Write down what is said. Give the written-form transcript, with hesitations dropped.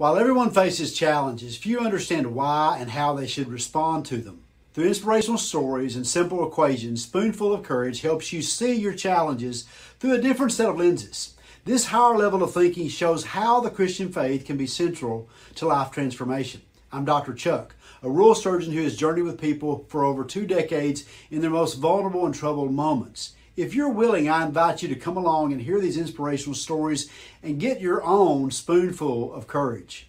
While everyone faces challenges, few understand why and how they should respond to them. Through inspirational stories and simple equations, Spoonful of Courage helps you see your challenges through a different set of lenses. This higher level of thinking shows how the Christian faith can be central to life transformation. I'm Dr. Chuck, a rural surgeon who has journeyed with people for over 2 decades in their most vulnerable and troubled moments. If you're willing, I invite you to come along and hear these inspirational stories and get your own spoonful of courage.